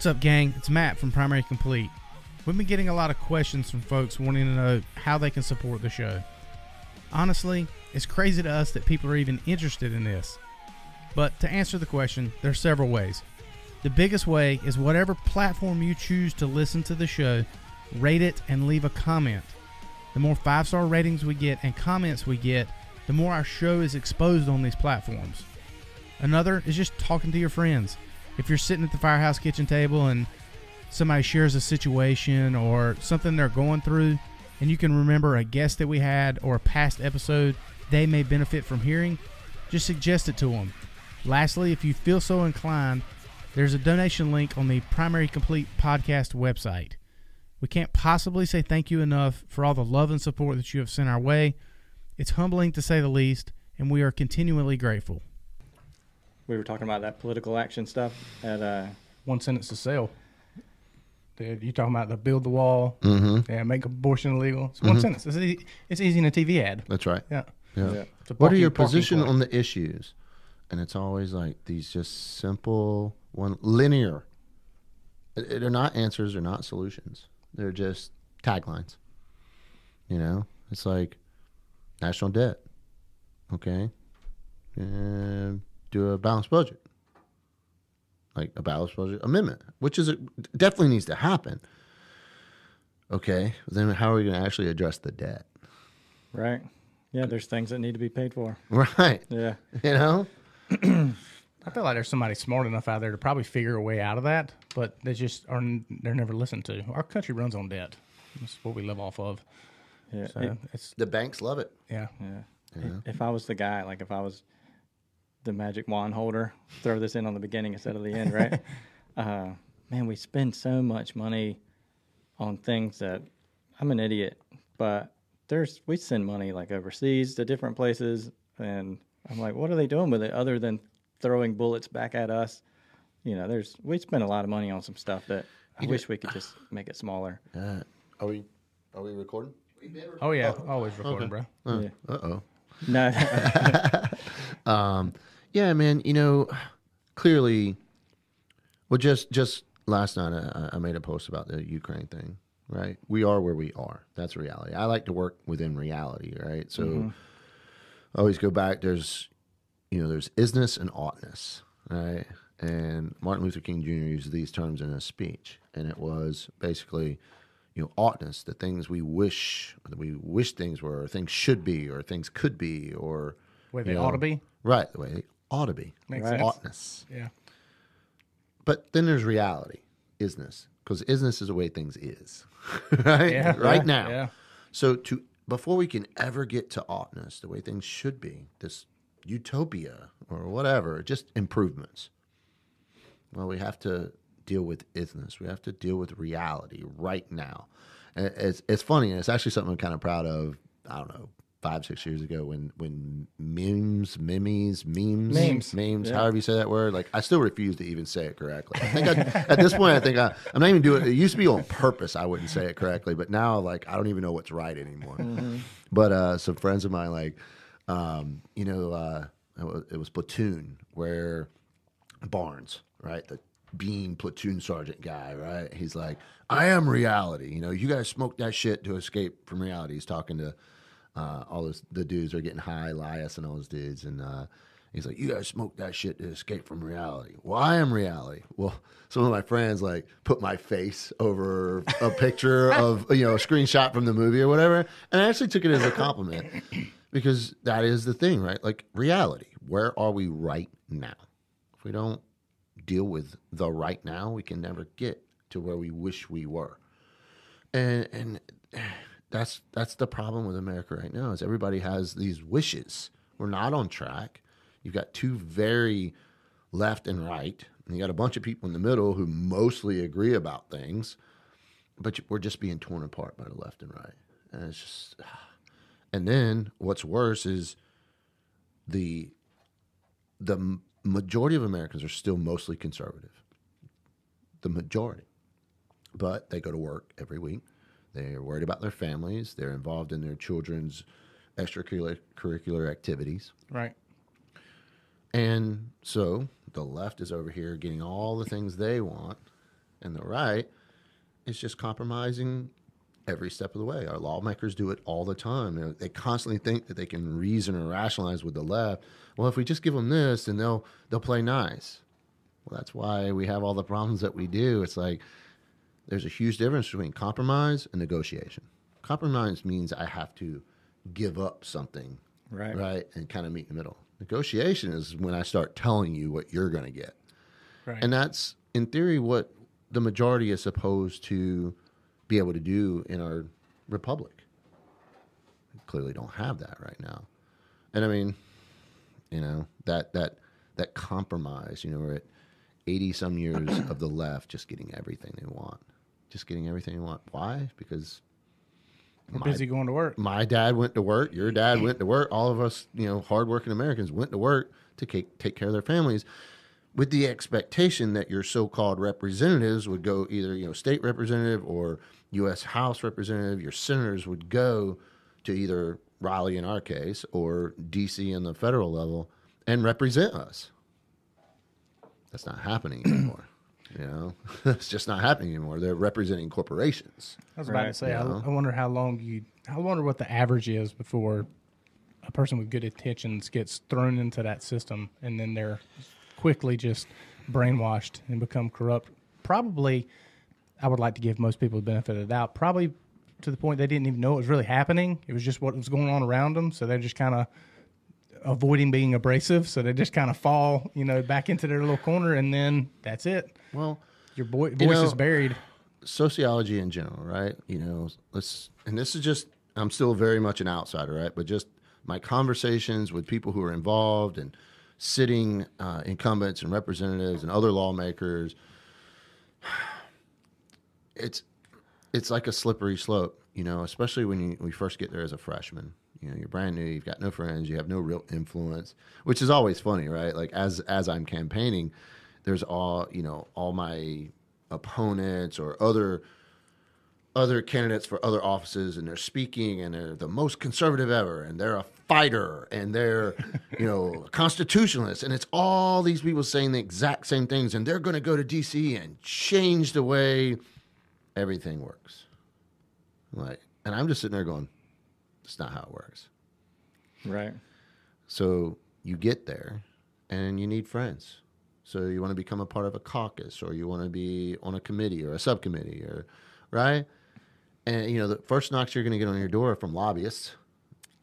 What's up, gang? It's Matt from Primary Complete. We've been getting a lot of questions from folks wanting to know how they can support the show. Honestly, it's crazy to us that people are even interested in this. But to answer the question, there are several ways. The biggest way is whatever platform you choose to listen to the show, rate it and leave a comment. The more 5-star ratings we get and comments we get, the more our show is exposed on these platforms. Another is just talking to your friends. If you're sitting at the firehouse kitchen table and somebody shares a situation or something they're going through, and you can remember a guest that we had or a past episode they may benefit from hearing, just suggest it to them. Lastly, if you feel so inclined, there's a donation link on the Primary Complete podcast website. We can't possibly say thank you enough for all the love and support that you have sent our way. It's humbling to say the least, and we are continually grateful. We were talking about that political action stuff at one sentence to sell. Dude, you're talking about the build the wall, yeah, make abortion illegal. It's one sentence. It's easy in a TV ad. That's right. Yeah. What are your position on the issues? And it's always like these just simple, linear. They're not answers. They're not solutions. They're just taglines. You know, it's like national debt. Okay. And do a balanced budget. Like a balanced budget amendment, which is definitely needs to happen. Okay. Then how are we going to actually address the debt? Right. Yeah. There's things that need to be paid for. Right. Yeah. You know? I feel like there's somebody smart enough out there to probably figure a way out of that, but they just are, they're never listened to. Our country runs on debt. That's what we live off of. Yeah. So it's, the banks love it. Yeah. Yeah. Yeah. If I was the guy, like if I was the magic wand holder, throw this in on the beginning instead of the end, right? Man, we spend so much money on things that I'm an idiot, but we send money like overseas to different places, and I'm like, what are they doing with it other than throwing bullets back at us? You know, we spend a lot of money on some stuff that I wish we could just make it smaller. Are we recording? Oh yeah, always recording, okay. Bro. Yeah. No. Yeah, man. You know, clearly, well, just last night I made a post about the Ukraine thing. Right, we are where we are. That's reality. I like to work within reality. Right, so I always go back. There's, you know, there's isness and oughtness. Right, and Martin Luther King Jr. used these terms in his speech, and it was basically, you know, oughtness, the things we wish things were, or things should be, or things could be, or the way they ought to be. Right, the way they ought to be. Makes sense. Oughtness. Yeah. But then there's reality, isness, because isness is the way things is, right? Yeah, right now. Yeah. So before we can ever get to oughtness, the way things should be, this utopia or whatever, just improvements. Well, we have to deal with isness. We have to deal with reality right now. And it's funny, and it's actually something I'm kind of proud of. I don't know, 5-6 years ago, when memes, yeah, however you say that word, like I still refuse to even say it correctly. I think at this point, I think I'm not even doing it. It used to be on purpose. I wouldn't say it correctly, but now, like, I don't even know what's right anymore. But some friends of mine, like, you know, it was Platoon, where Barnes, right, the being platoon sergeant guy, right? He's like, I am reality. You know, you guys smoke that shit to escape from reality. He's talking to all those, the dudes are getting high, Elias and all those dudes, and he's like, you guys smoke that shit to escape from reality. Well, I am reality. Well, some of my friends like put my face over a picture of, you know, a screenshot from the movie or whatever, and I actually took it as a compliment because that is the thing, right? Like reality. Where are we right now? If we don't deal with the right now, we can never get to where we wish we were. And that's the problem with America right now, is everybody has these wishes. We're not on track. You've got two very left and right, and you got a bunch of people in the middle who mostly agree about things, but we're just being torn apart by the left and right. And it's just, and then what's worse is the majority of Americans are still mostly conservative, the majority, but they go to work every week. They're worried about their families. They're involved in their children's extracurricular activities. Right. And so the left is over here getting all the things they want, and the right is just compromising every step of the way. Our lawmakers do it all the time. They constantly think that they can reason or rationalize with the left. Well, if we just give them this, then they'll play nice. Well, that's why we have all the problems that we do. It's like there's a huge difference between compromise and negotiation. Compromise means I have to give up something, right, and kind of meet in the middle. Negotiation is when I start telling you what you're going to get. Right. And that's, in theory, what the majority is supposed to be able to do in our republic. We clearly don't have that right now. And I mean, you know, that compromise, you know, we're at 80-some years of the left just getting everything they want. Just getting everything they want. Why? Because we're busy going to work. My dad went to work. Your dad went to work. All of us, you know, hardworking Americans went to work to take care of their families, with the expectation that your so-called representatives would go either, you know, state representative or U.S. House representative. Your senators would go to either Raleigh in our case or D.C. in the federal level and represent us. That's not happening anymore. You know, it's just not happening anymore. They're representing corporations. I was about to say, I wonder how long I wonder what the average is before a person with good intentions gets thrown into that system and then they're quickly just brainwashed and become corrupt. Probably, I would like to give most people the benefit of the doubt, probably to the point they didn't even know it was really happening. It was just what was going on around them. So they're just kind of avoiding being abrasive, so they just kind of fall, you know, back into their little corner, and then that's it. Well, your voice is buried. Sociology in general, right? You know, and this is just, I'm still very much an outsider, right? But just my conversations with people who are involved and sitting incumbents and representatives and other lawmakers, it's like a slippery slope, you know, especially when you first get there as a freshman. You know, you're brand new, you've got no friends, you have no real influence, which is always funny, right? Like as I'm campaigning, there's all my opponents or other candidates for other offices, and they're speaking, and they're the most conservative ever, and they're a fighter, and they're, you know, constitutionalists, and it's all these people saying the exact same things, and they're going to go to D.C. and change the way everything works. Like, and I'm just sitting there going, it's not how it works. Right. So you get there and you need friends. So you want to become a part of a caucus, or you want to be on a committee or a subcommittee, or right. And, you know, the first knocks you're going to get on your door are from lobbyists,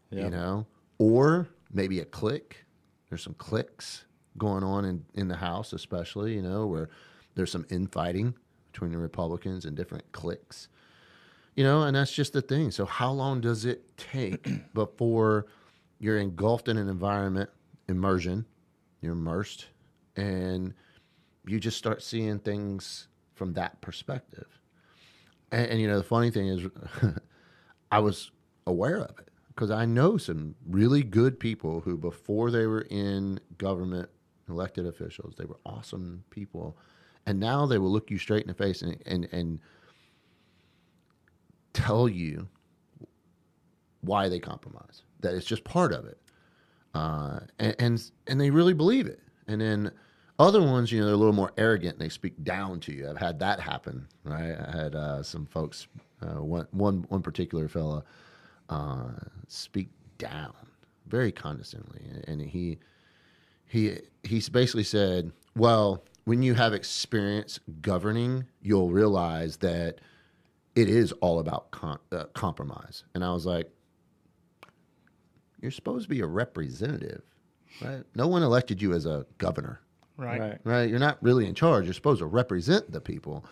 yep. You know, or maybe a clique. There's some cliques going on in the House, especially, you know, where there's some infighting between the Republicans and different cliques. You know, and that's just the thing. So how long does it take before you're engulfed in an environment, you're immersed, and you just start seeing things from that perspective? And you know, the funny thing is I was aware of it because I know some really good people who, before they were in government, elected officials, they were awesome people. And now they will look you straight in the face and tell you why they compromise, that it's just part of it, and they really believe it. And then other ones, you know, they're a little more arrogant and they speak down to you. I've had that happen, right? I had some folks, one particular fella speak down very condescendingly, and he basically said, well, when you have experience governing, you'll realize that it is all about compromise. And I was like, you're supposed to be a representative, right? No one elected you as a governor, right? You're not really in charge. You're supposed to represent the people.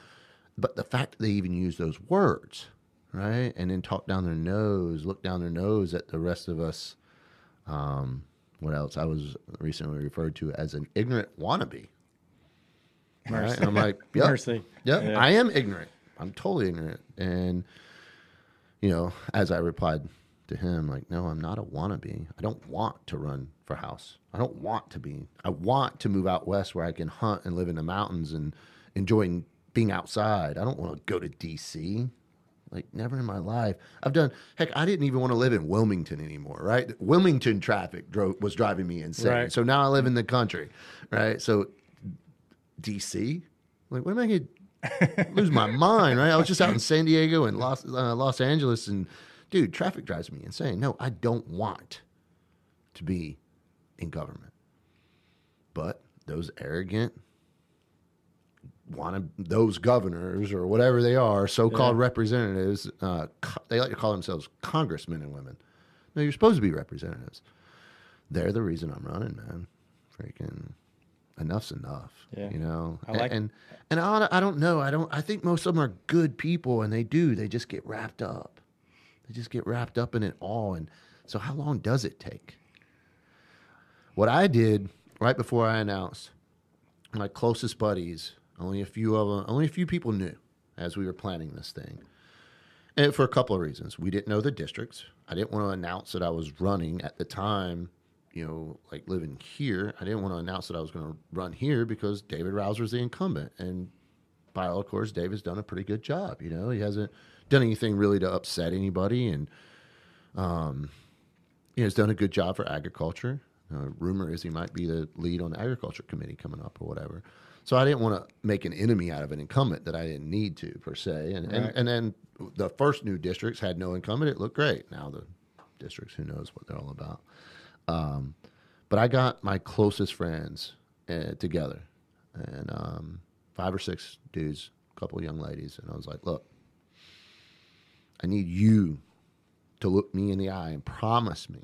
But the fact that they even use those words, right? And then talk down their nose, look down their nose at the rest of us. What else? I was recently referred to as an ignorant wannabe. Mercy. Right? And I'm like, yep, I am ignorant. I'm totally ignorant. And, you know, as I replied to him, like, no, I'm not a wannabe. I don't want to run for House. I don't want to be. I want to move out west where I can hunt and live in the mountains and enjoy being outside. I don't want to go to D.C. Like, never in my life. Heck, I didn't even want to live in Wilmington anymore, right? Wilmington traffic was driving me insane. Right. So now I live in the country, right? So D.C., like, what am I going to lose my mind, right? I was just out in San Diego and Los Angeles, and dude, traffic drives me insane. No, I don't want to be in government. But those arrogant, those governors or whatever they are, so-called representatives, they like to call themselves congressmen and women. No, you're supposed to be representatives. They're the reason I'm running, man. Freaking enough's enough, you know? And I don't know. I think most of them are good people, and they just get wrapped up. They just get wrapped up in it all. And so how long does it take? What I did right before I announced, my closest buddies, only a few people knew as we were planning this thing. And for a couple of reasons. We didn't know the districts. I didn't want to announce that I was running at the time, you know, like living here. I didn't want to announce that I was going to run here because David Rouser is the incumbent. And by all accounts, David's done a pretty good job. You know, he hasn't done anything really to upset anybody. And, you know, he's done a good job for agriculture. Rumor is he might be the lead on the agriculture committee coming up or whatever. So I didn't want to make an enemy out of an incumbent that I didn't need to, per se. And then the first new districts had no incumbent. It looked great. Now the districts, who knows what they're all about. But I got my closest friends together, and 5 or 6 dudes, a couple of young ladies. And I was like, look, I need you to look me in the eye and promise me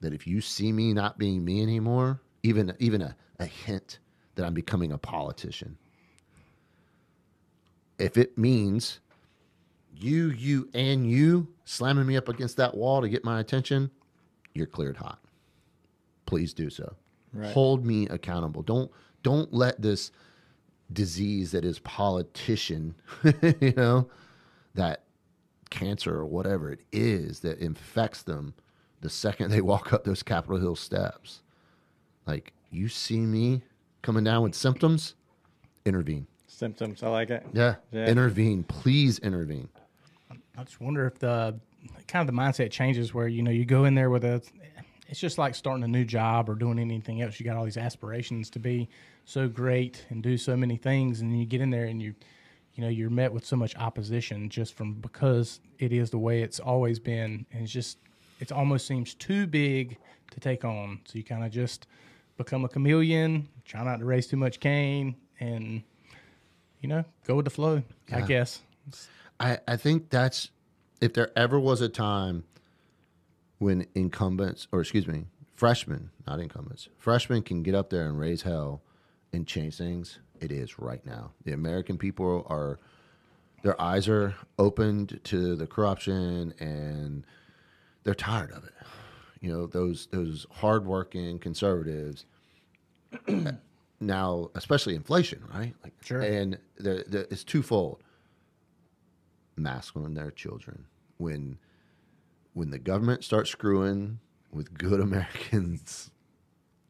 that if you see me not being me anymore, even a hint that I'm becoming a politician, if it means you, and you slamming me up against that wall to get my attention, you're cleared hot. Please do so. Right. Hold me accountable. Don't let this disease that is politician, you know, that cancer or whatever it is that infects them the second they walk up those Capitol Hill steps. Like, you see me coming down with symptoms, intervene. Symptoms, I like it. Yeah, intervene. Please intervene. I just wonder if the kind of the mindset changes where, you know, you go in there with it's just like starting a new job or doing anything else. You got all these aspirations to be so great and do so many things, and you get in there and you know, you're met with so much opposition just because it is the way it's always been, and it almost seems too big to take on. So you kind of just become a chameleon, try not to raise too much cane, and, you know, go with the flow, I guess. I think that's, if there ever was a time when freshmen can get up there and raise hell and change things, it is right now. The American people their eyes are opened to the corruption, and they're tired of it. You know, those hardworking conservatives now, especially inflation, right? Like, sure. And it's twofold. Masculine their children. When the government starts screwing with good Americans'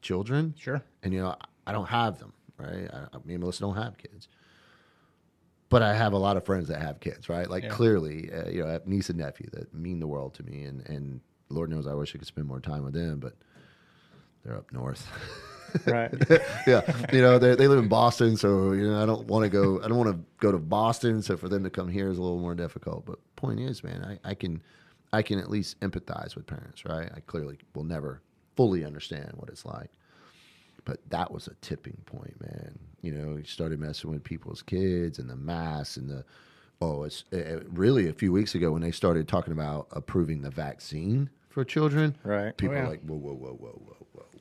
children, sure. And, you know, I don't have them, right? Me and Melissa don't have kids. But I have a lot of friends that have kids, right? Like, clearly, you know, I have niece and nephew that mean the world to me, and Lord knows I wish I could spend more time with them, but they're up north. Right. Yeah. You know, they live in Boston, so, you know, I don't want to go to Boston. So for them to come here is a little more difficult. But point is, man, I can at least empathize with parents, right? I clearly will never fully understand what it's like. But that was a tipping point, man. You know, you started messing with people's kids and the masks and the, really a few weeks ago when they started talking about approving the vaccine for children, right? People are like, whoa.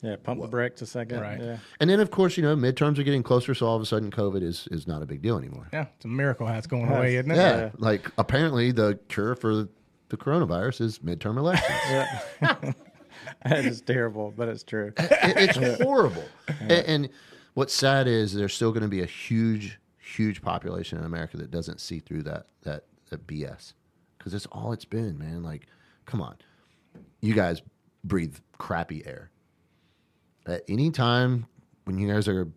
Yeah, pump the brakes a second. Right. Yeah. And then, of course, you know, midterms are getting closer, so all of a sudden COVID is not a big deal anymore. Yeah, it's a miracle how it's going away, isn't it? Yeah. Like, apparently the cure for the coronavirus is midterm elections. Yeah. That is terrible, but it's true. It's horrible. Yeah. And what's sad is there's still going to be a huge population in America that doesn't see through that BS, because that's all it's been, man. Like, come on, you guys breathe crappy air. At any time when you guys are,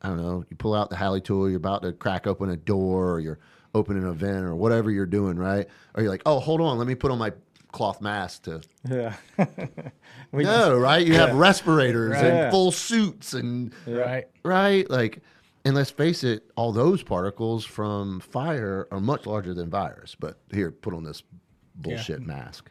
I don't know, you pull out the Halley tool, you're about to crack open a door, or you're opening a vent, or whatever you're doing, right? Or you're like, oh, hold on, let me put on my cloth mask to You have respirators and full suits and right. Like, And let's face it, all those particles from fire are much larger than virus. But here, put on this bullshit mask.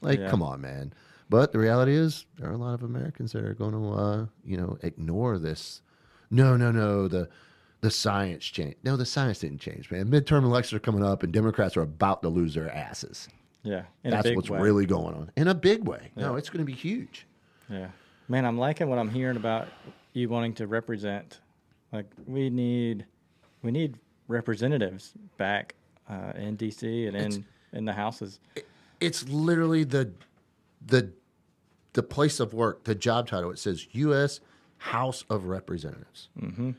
Like, come on, man. But the reality is, there are a lot of Americans that are going to, you know, ignore this. No, no, no. The science changed. No, the science didn't change, man. Midterm elections are coming up, and Democrats are about to lose their asses. Yeah, that's what's really going on in a big way. Yeah. No, it's going to be huge. Yeah, man, I'm liking what I'm hearing about you wanting to represent. Like, we need representatives back in D.C. and in the houses. It's literally the place of work, the job title. It says U.S. House of Representatives. Mm-hmm.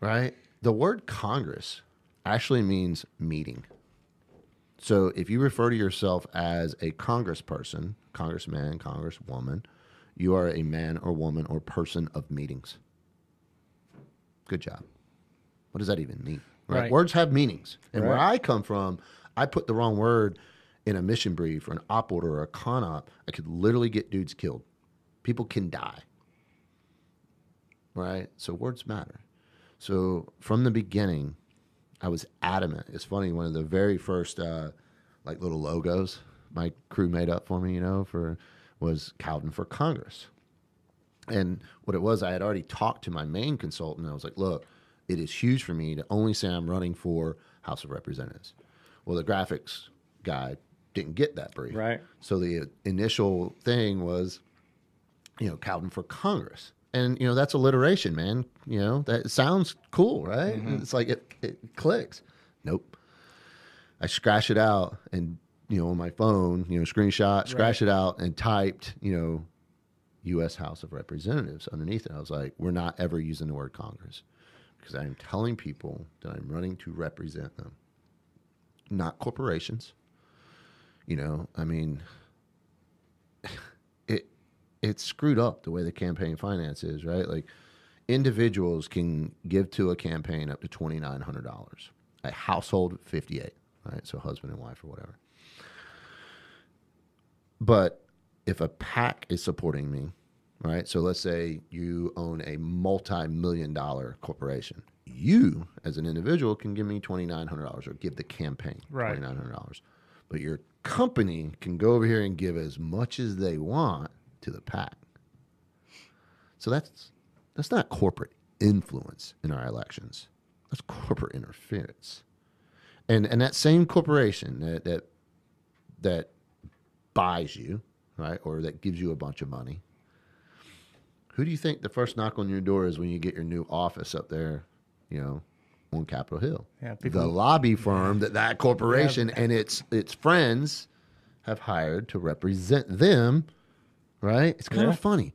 Right? The word Congress actually means meeting. So if you refer to yourself as a congressperson, congressman, congresswoman, you are a man or woman or person of meetings. Good job. What does that even mean? Right? Right. Words have meanings. And where I come from, I put the wrong word in a mission brief or an op order or a con op. I could literally get dudes killed. People can die. Right? So words matter. So from the beginning, I was adamant. It's funny, one of the very first like little logos my crew made up for me, you know, was Cowden for Congress. And what it was, I had already talked to my main consultant. I was like, look, it is huge for me to only say I'm running for House of Representatives. Well, the graphics guy didn't get that brief. Right. So the initial thing was, you know, Cowden for Congress. And, you know, that's alliteration, man. You know, that sounds cool, right? Mm-hmm. It's like it clicks. Nope. I scratch it out and, you know, on my phone, you know, screenshot, scratch it out and typed, you know, U.S. House of Representatives underneath it. I was like, we're not ever using the word Congress because I'm telling people that I'm running to represent them, not corporations. You know, I mean, it's screwed up the way the campaign finance is, right? Like, individuals can give to a campaign up to $2,900. A household, $58, right? So husband and wife or whatever. But if a PAC is supporting me, right? So let's say you own a multi-million-dollar corporation. You, as an individual, can give me $2,900 or give the campaign $2,900. But your company can go over here and give as much as they want to the PAC. So that's not corporate influence in our elections. That's corporate interference. And that same corporation that buys you, right, or that gives you a bunch of money, who do you think the first knock on your door is when you get your new office up there, you know, on Capitol Hill? Yeah, the lobby firm that corporation and its friends have hired to represent them. Right? It's kind of funny.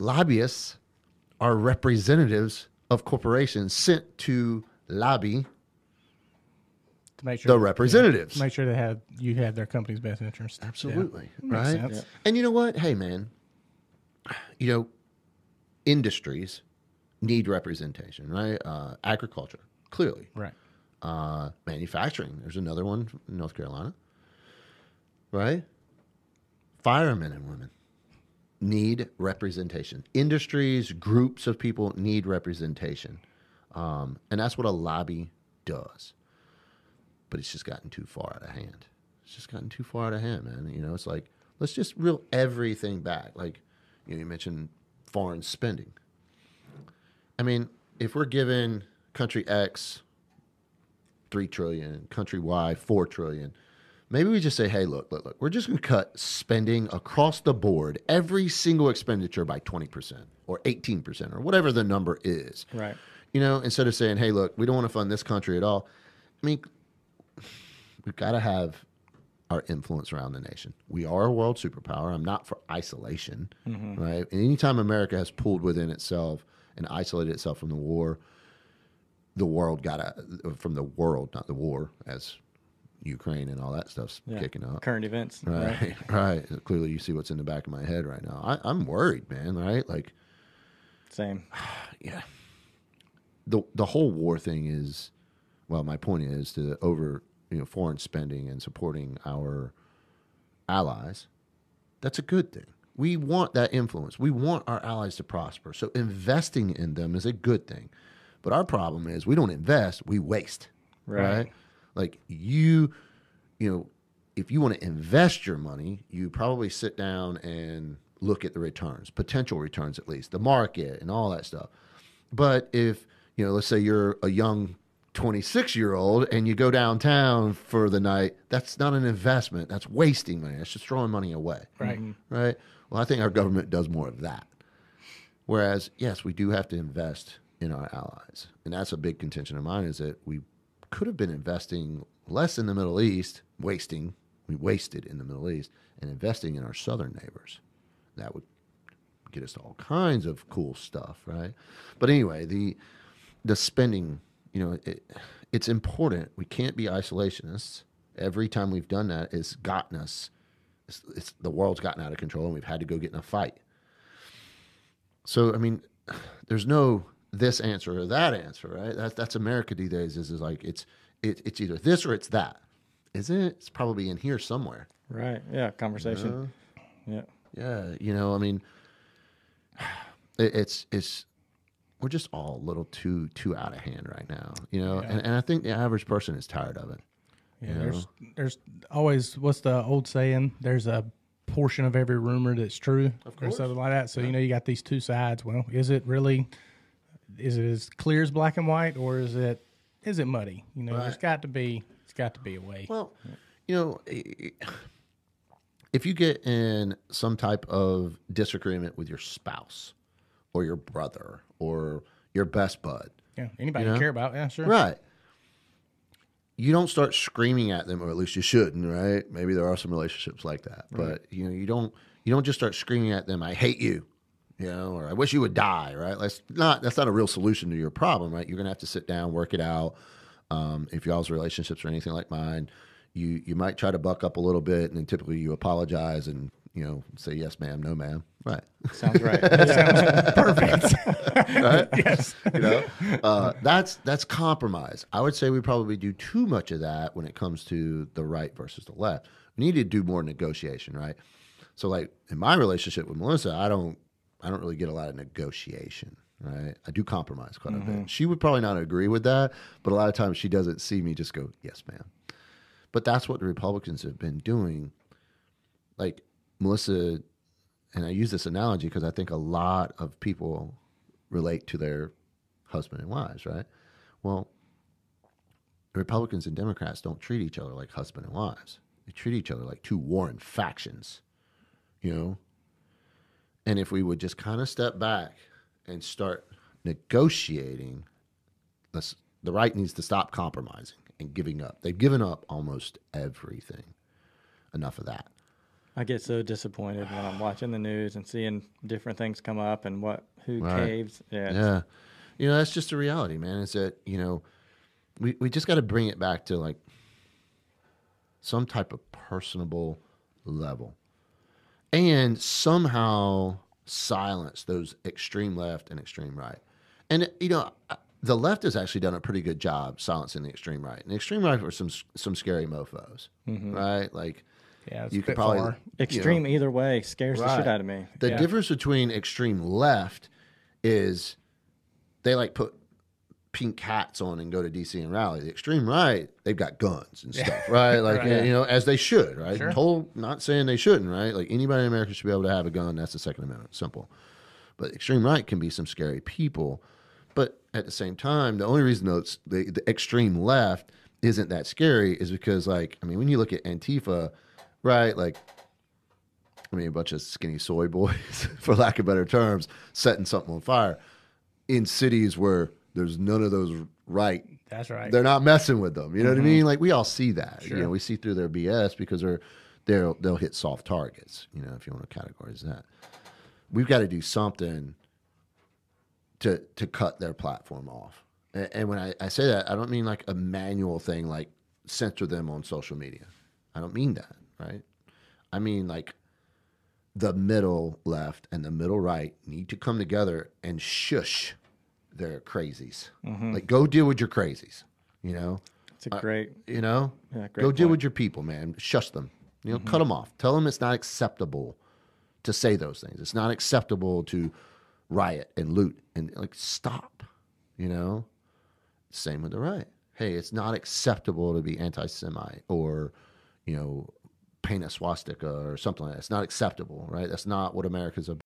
Lobbyists are representatives of corporations sent to lobby to make sure the representatives. Make sure you had their company's best interest. Absolutely. Yeah. Right? Makes sense. And you know what? Hey, man, you know, industries need representation, right? Agriculture, clearly. Right. Manufacturing. There's another one in North Carolina. Right? Firemen and women need representation. Industries, groups of people need representation. And that's what a lobby does. But it's just gotten too far out of hand. It's just gotten too far out of hand, man. You know, it's like, let's just reel everything back. Like, you know, you mentioned foreign spending. I mean, if we're giving country X $3 trillion, country Y $4 trillion, maybe we just say, hey, look, we're just going to cut spending across the board, every single expenditure by 20% or 18% or whatever the number is. Right. You know, instead of saying, hey, look, we don't want to fund this country at all. I mean, we've got to have our influence around the nation. We are a world superpower. I'm not for isolation, right? And anytime America has pulled within itself and isolated itself from the war, from the world, not the war, as Ukraine and all that stuff's kicking up. Current events. Right. Clearly you see what's in the back of my head right now. I'm worried, man, right? Like, same. Yeah. The whole war thing is, well, my point is to foreign spending and supporting our allies. That's a good thing. We want that influence. We want our allies to prosper. So investing in them is a good thing. But our problem is we don't invest, we waste. Right? Like you know, if you want to invest your money, you probably sit down and look at the returns, potential returns at least, the market and all that stuff. But if, you know, let's say you're a young 26-year-old and you go downtown for the night, that's not an investment. That's wasting money. That's just throwing money away. Right. Mm-hmm. Right. Well, I think our government does more of that. Whereas, yes, we do have to invest in our allies. And that's a big contention of mine, is that we could have been investing less in the Middle East, wasting. We wasted in the Middle East and investing in our southern neighbors. That would get us to all kinds of cool stuff, right? But anyway, the spending, you know, it's important. We can't be isolationists. Every time we've done that, it's gotten us. It's the world's gotten out of control, and we've had to go get in a fight. So, I mean, there's no this answer or that answer, right? That's America these days. Is like it's either this or it's that. Is it? It's probably in here somewhere. Right. Yeah. Conversation. Yeah. Yeah. You know, I mean, we're just all a little too out of hand right now, you know? Yeah. And I think the average person is tired of it. Yeah. There's always, what's the old saying? There's a portion of every rumor that's true or something like that. So, yeah, you know, you got these two sides. Well, is it as clear as black and white, or is it muddy? You know, there's got to be a way. Well, you know, if you get in some type of disagreement with your spouse or your brother or your best bud. Yeah, anybody you care about. Yeah, sure. Right. You don't start screaming at them, or at least you shouldn't, right? Maybe there are some relationships like that. Right. But, you know, you don't just start screaming at them, I hate you, you know, or I wish you would die, right? That's not a real solution to your problem, right? You're going to have to sit down, work it out. If y'all's relationships are anything like mine, you might try to buck up a little bit, and then typically you apologize and, you know, say yes, ma'am, no, ma'am. Right. Sounds right. That sounds perfect. Right? Yes. You know, that's compromise. I would say we probably do too much of that when it comes to the right versus the left. We need to do more negotiation, right? So, like in my relationship with Melissa, I don't really get a lot of negotiation, right? I do compromise quite a bit. She would probably not agree with that, but a lot of times she doesn't see me just go, yes, ma'am. But that's what the Republicans have been doing. Like Melissa, and I use this analogy because I think a lot of people relate to their husband and wives, right? Well, Republicans and Democrats don't treat each other like husband and wives. They treat each other like two warring factions, you know? And if we would just kind of step back and start negotiating, the right needs to stop compromising and giving up. They've given up almost everything. Enough of that. I get so disappointed when I'm watching the news and seeing different things come up and who caves. Yeah. Yeah. You know, that's just the reality, man. Is that, you know, we just got to bring it back to like some type of personable level and somehow silence those extreme left and extreme right. And, you know, the left has actually done a pretty good job silencing the extreme right. And the extreme right are some scary mofos, right? Like, yeah, you could probably extreme, you know, either way scares the shit out of me. The difference between extreme left is they like put pink hats on and go to DC and rally. The extreme right, they've got guns and stuff, right? Like, you know, as they should, right? Sure. Not saying they shouldn't, right? Like anybody in America should be able to have a gun. That's the Second Amendment, simple. But extreme right can be some scary people. But at the same time, the only reason though the extreme left isn't that scary is because, like, I mean, when you look at Antifa. Right, like, I mean, a bunch of skinny soy boys, for lack of better terms, setting something on fire in cities where there's none of those right. That's right. They're not messing with them. You know what I mean? Like, we all see that. Sure. You know, we see through their BS because they'll hit soft targets, you know, if you want to categorize that. We've got to do something to cut their platform off. And when I say that, I don't mean like a manual thing, like censor them on social media. I don't mean that. Right? I mean, like, the middle left and the middle right need to come together and shush their crazies. Like, go deal with your crazies, you know? It's a great... you know? Yeah, great go deal with your people, man. Shush them. You know, cut them off. Tell them it's not acceptable to say those things. It's not acceptable to riot and loot. And, like, stop. you know? Same with the right. Hey, it's not acceptable to be anti-Semite or, you know, paint a swastika or something like that. It's not acceptable, right? That's not what America's about.